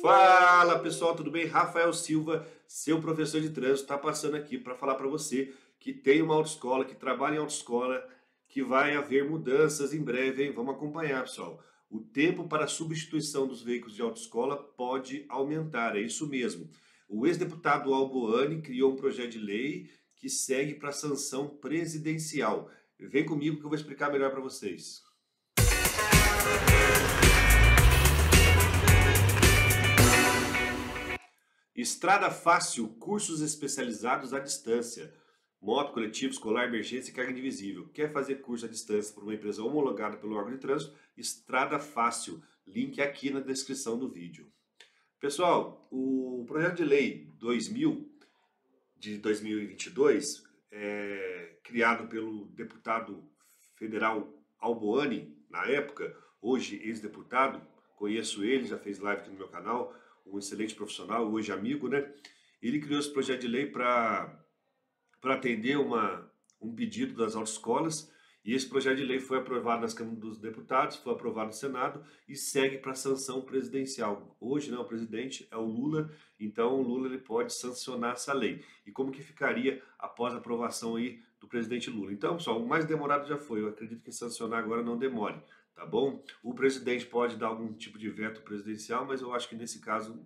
Fala pessoal, tudo bem? Rafael Silva, seu professor de trânsito, está passando aqui para falar para você que tem uma autoescola, que trabalha em autoescola, que vai haver mudanças em breve, hein? Vamos acompanhar, pessoal. O tempo para a substituição dos veículos de autoescola pode aumentar, é isso mesmo. O ex-deputado Alboani criou um projeto de lei que segue para a sanção presidencial. Vem comigo que eu vou explicar melhor para vocês. Estrada Fácil, cursos especializados à distância. Moto, coletivo, escolar, emergência e carga indivisível. Quer fazer curso à distância por uma empresa homologada pelo órgão de trânsito? Estrada Fácil. Link aqui na descrição do vídeo. Pessoal, o projeto de lei 2000 de 2022, criado pelo deputado federal Alboani, na época, hoje ex-deputado, conheço ele, já fez live aqui no meu canal, um excelente profissional, hoje amigo, né? Ele criou esse projeto de lei para atender um pedido das autoescolas, e esse projeto de lei foi aprovado nas Câmaras dos Deputados, foi aprovado no Senado e segue para sanção presidencial. Hoje, né, o presidente é o Lula, então o Lula ele pode sancionar essa lei. E como que ficaria após a aprovação aí do presidente Lula? Então, pessoal, o mais demorado já foi, eu acredito que sancionar agora não demore, tá bom? O presidente pode dar algum tipo de veto presidencial, mas eu acho que nesse caso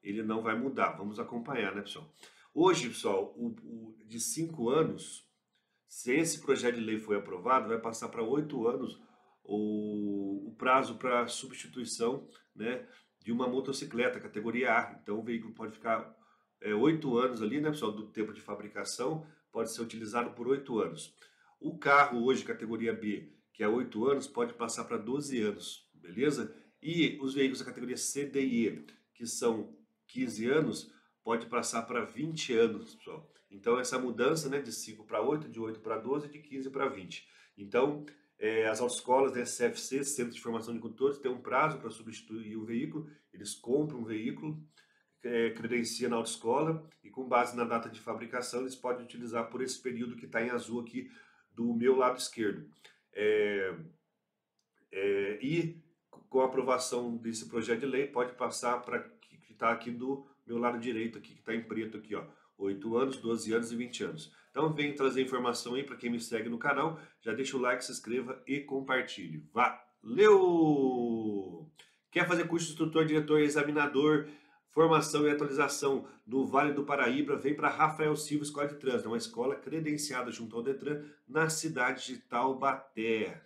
ele não vai mudar. Vamos acompanhar, né, pessoal? Hoje, pessoal, de 5 anos... Se esse projeto de lei foi aprovado, vai passar para 8 anos o prazo para substituição, né, de uma motocicleta, categoria A. Então o veículo pode ficar 8 anos ali, né, pessoal, do tempo de fabricação, pode ser utilizado por 8 anos. O carro hoje, categoria B, que é 8 anos, pode passar para 12 anos, beleza? E os veículos da categoria C, D e E, que são 15 anos, pode passar para 20 anos, pessoal. Então, essa mudança, né, de 5 para 8, de 8 para 12, de 15 para 20. Então, as autoescolas da SFC, Centro de Formação de Condutores, tem um prazo para substituir o veículo. Eles compram um veículo, credencia na autoescola e, com base na data de fabricação, eles podem utilizar por esse período que está em azul aqui do meu lado esquerdo. E, com a aprovação desse projeto de lei, pode passar para que está aqui do meu lado direito aqui, que está em preto aqui, ó, 8 anos, 12 anos e 20 anos. Então venho trazer informação aí para quem me segue no canal, já deixa o like, se inscreva e compartilhe. Valeu! Quer fazer curso de instrutor, diretor e examinador, formação e atualização no Vale do Paraíba? Vem para Rafael Silva, Escola de Trânsito, uma escola credenciada junto ao DETRAN na cidade de Taubaté.